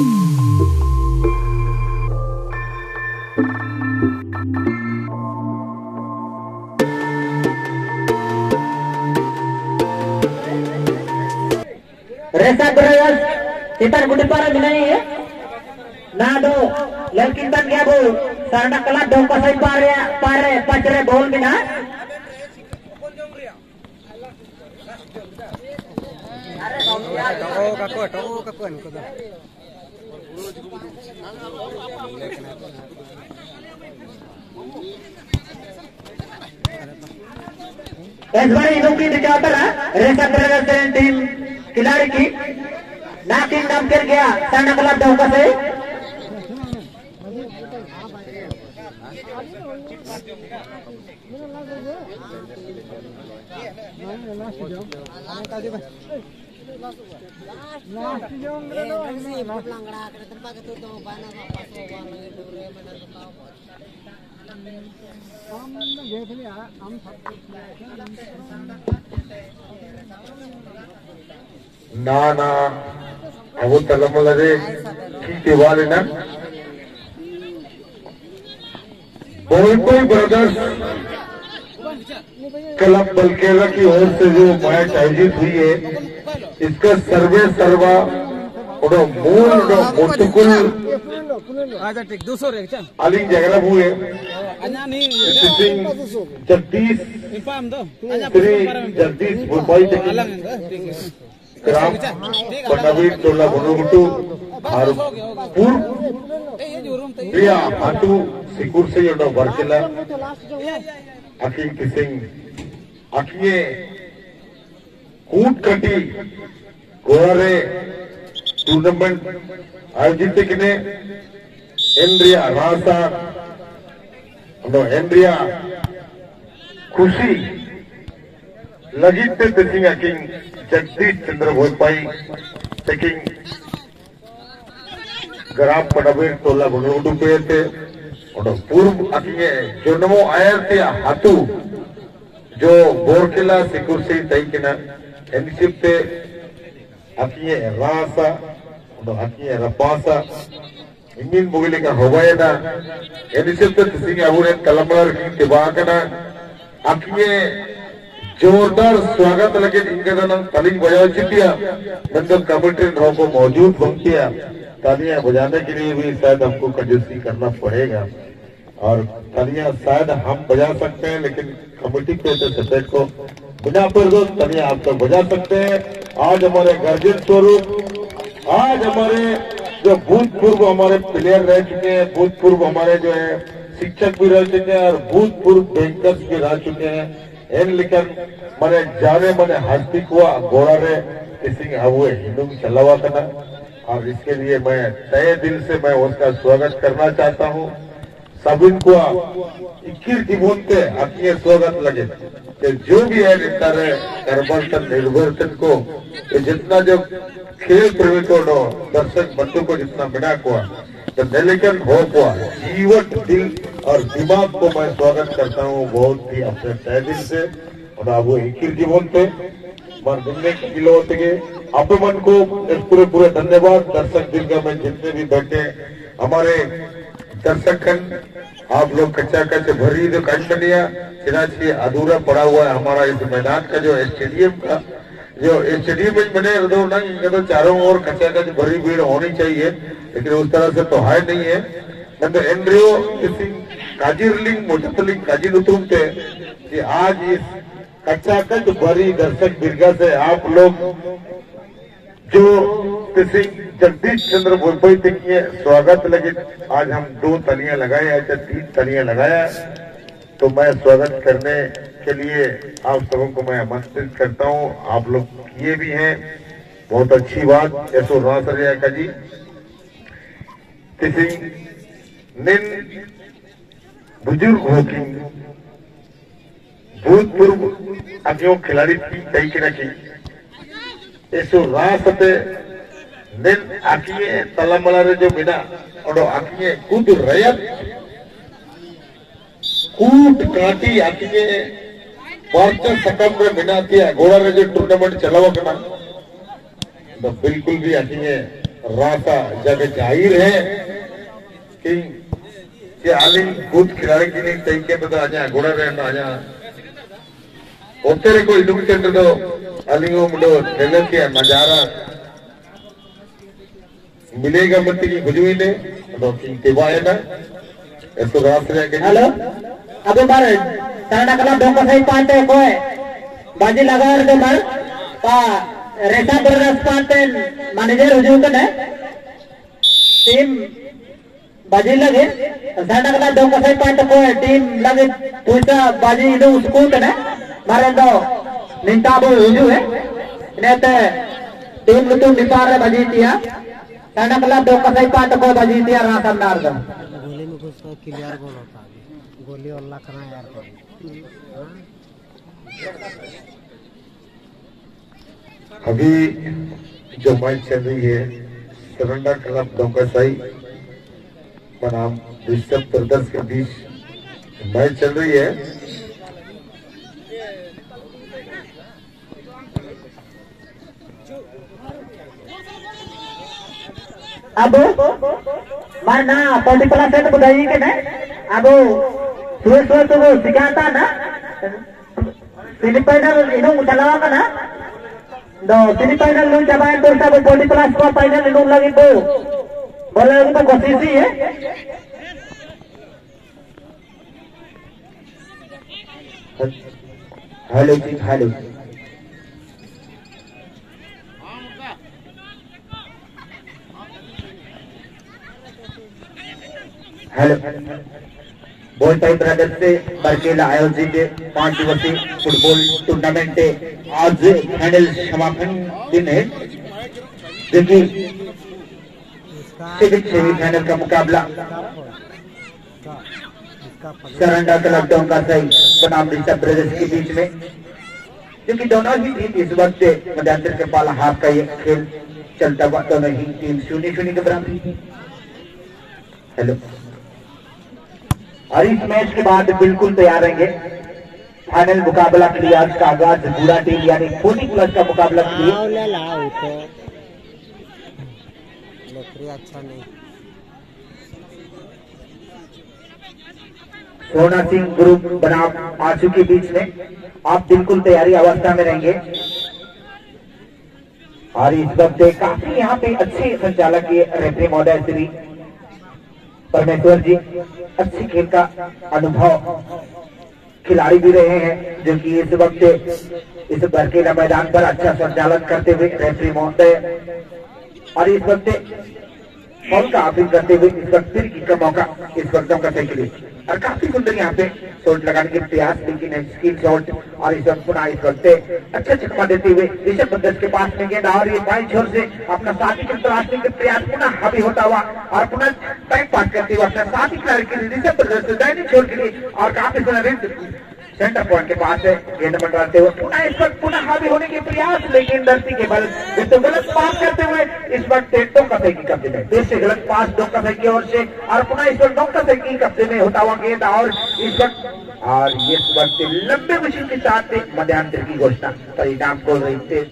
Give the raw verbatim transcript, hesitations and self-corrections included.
इतर गुडीपारा नहीं है ना दो लड़किन बन गया बोल सारंडा क्लब डोंकासाई पार रहे पार रहे पच रहे बोल बिना इस बार इन की दिखाता है रेखा प्रगत टीम खिलाड़ी की नाकिन नाम कर गया सारंडा क्लब डोंकासाई ना ना अब तल मदे की वाले ना बोलपुर ब्रदर्स क्लब बरकेला की ओर से जो मैच आयोजित हुई है इसका सर्वे सर्वा और मूल मोटकुल अली जगह हुए जगदीश श्री जगदीश भोपाल ग्राम पटावीर टोला भुनोगुटू और पूर्व प्रिया हाटू सिकुर से जो बरकेला अकिंग किसिंग अकिये कूट कटी गोरे टूर्नामेंट आयोजित किने एंड्रिया रासा और एंड्रिया खुशी लगित सिंह अकिंग जगदीश चंद्र भोजपाई टेकिंग ग्राम पटावीर टोला भुनोगुटू पे थे और पूर्व अकिये जुनमो आयर थे हाथू जो बरकेला सिकुरसी तईकिना एनसीप पे अकिये रासा और अकिये रपासा इंगिन बुगिले का होवाये ना एनसीप पे सिंह अबूरे कलमर की तिबाकना अकिये जोरदार स्वागत लगे इनके दरन तालिम बजाओ चिटिया बंदर कमेटी रहो को मौजूद बनतिया तालियां बजाने के लिए भी शायद हमको कंजूसी करना पड़ेगा और तालियां शायद हम बजा सकते हैं लेकिन कमेटी के सदस्य को बिना प्रदोष तालियां आप तो बजा सकते हैं। आज हमारे गर्जित स्वरूप आज हमारे जो भूतपूर्व हमारे प्लेयर रह चुके हैं भूतपूर्व हमारे जो है शिक्षक भी रह चुके हैं और भूतपूर्व बैंकर्स भी रह चुके हैं एन लेकिन मैंने जाने मैंने हस्ती हुआ गोरा रे किसी हुए हिंदू चलावा करना और इसके लिए मैं तय दिल से मैं उसका स्वागत करना चाहता हूँ। सब इनको इक्कीस जीवन के अपने स्वागत लगे कि जो भी है निस्तारे कर्मर्तन निर्वर्तन को जितना जो खेल प्रवृत्ति हो दर्शक बच्चों को जितना बिना हुआ तो निलेखन हो हुआ जीवट दिल और दिमाग को मैं स्वागत करता हूँ बहुत ही अपने तय दिल से और अब वो इक्कीस जीवन पे मन घूमने किलो होते गए आप मन को पूरे पूरे धन्यवाद दर्शक दिल का मैं जितने भी बैठे हमारे दर्शक आप लोग कच्चा कच्चे भरी जो कश्मीरिया सिराची अधूरा पड़ा हुआ है हमारा इस मैदान का जो स्टेडियम का जो स्टेडियम में बने दो नंग तो चारों ओर कच्चा कच्चे भरी भीड़ होनी चाहिए लेकिन उस तरह से तो है नहीं है न तो एनडीओ काजीरलिंग मोटरलिंग काजीर उतुम थे कि आज इस कच्चा कच्च भरी दर्शक दीर्घा से आप लोग जो किसी जगदीश चंद्र भोजपाई तक के स्वागत लगे आज हम दो तलियां लगाए या तीन तलियां लगाया तो मैं स्वागत करने के लिए आप सबों को मैं आमंत्रित करता हूं। आप लोग किए भी हैं बहुत अच्छी बात ऐसो रासरिया का जी किसी निन बुजुर्ग होगी भूतपूर्व अभियोग खिलाड़ी की कई के रखी ऐसो रास्ते दिन आकिए तलमलारे जो बिना और आकिए कुद रयत कूट काटी आकिए वार्ता सकम में बिना दिया घोड़ा रे जो टूर्नामेंट चलावा करना तो बिल्कुल भी आकिए रास्ता जब जाहिर है कि कि आली खुद खिलाड़ी की नहीं तरीके बता आजा घोड़ा रहना आजा उत्तरे को इधर चंद्र दो आली को मुड़ो खेलने के मजारा मिलेगा मत की खुजूई ने तो किवाए ना ऐसे रास्ते के हेलो अब बार सारंडा क्लब डोंकासाई पांटे को है बाजी लगा रहे तो बार पा रेसा ब्रदर्स पाते मैनेजर हुजू कने टीम बाजी लगे सारंडा क्लब डोंकासाई पाते को टीम लगे पूछा बाजी इधर उसको कने मारे दो निंता बो हुजू है नेते टीम तो निपार बाजी दिया सारंडा क्लब डोंकासाई पाते को बाजी दिया रासन नार दो गोली में घुसता क्लियर गोल होता है गोली अल्लाह करा यार। अभी जो मैच चल रही है सारंडा क्लब डोंकासाई बनाम ऋषभ ब्रदर्स के बीच मैच चल रही है। अब मैं ना पर्टिकुलर सेट बताइए कि ना अब सुबह सुबह तो वो सिखाता ना सेमीफाइनल इन्हों चलावा का ना दो तीन फाइनल में जब आए तो सब बॉडी क्लास को फाइनल इनों लगी तो बोले उनको कोशिश ही है हेलो जी हेलो हेलो बोलताई ब्रदर्स से बरकेला आयोजित पांच दिवसीय फुटबॉल टूर्नामेंट आज फाइनल समापन दिन है जो कि सेमीफाइनल का मुकाबला सारंडा क्लब डोंकासाई बनाम ऋषभ ब्रदर्स के बीच में, क्योंकि दोनों ही टीम इस वक्त मध्यांतर के पाला हाथ का ये खेल चलता हुआ दोनों ही टीम शून्य शून्य के बराबर। हेलो और इस मैच के बाद बिल्कुल तैयार रहेंगे फाइनल मुकाबला के लिए। आज का आगाज पूरा टीम यानी फोर्टी प्लस का मुकाबला के लिए सोना सिंह ग्रुप बनाम आंसू के बीच में आप बिल्कुल तैयारी अवस्था में रहेंगे। और इस वक्त काफी यहाँ पे अच्छे संचालक ये रेफरी महोदय श्री परमेश्वर जी अच्छी खेल का अनुभव खिलाड़ी भी रहे हैं, जो कि इस वक्त इस बरकेला मैदान पर अच्छा संचालन करते हुए रेफरी महोदय और इस वक्त फॉल का आफिस करते हुए इस वक्त फिर किसका मौका इस वक्त करने के लिए और काफी सुंदर यहाँ पे शॉट लगाने के प्रयास, लेकिन स्किन शॉट और इस वक्त पुनः इस वक्त अच्छा छक्का देते हुए ऋषभ ब्रदर्स के पास में गेंद और ये बाई छोर से अपना साथी के तलाशने के प्रयास पुनः हावी होता हुआ और पुनः टाइम पास करते हुए अपना साथी खिलाड़ी के लिए ऋषभ ब्रदर्स से दाहिने छोर के लिए और काफी सुंदर सेंटर पॉइंट के पास गेंद मंडराते हुए पुनः इस वक्त पुनः हावी होने के प्रयास, लेकिन धरती के बल तो गलत पास करते हुए इस वक्त डोंकासाई की कब्जे में देश से गलत पास डोंकासाई की ओर से और पुनः इस वक्त डोंकासाई की कब्जे में होता हुआ गेंद और इस वक्त और इस वक्त लंबे मशीन के साथ मध्यांतर की घोषणा परिणाम को देखते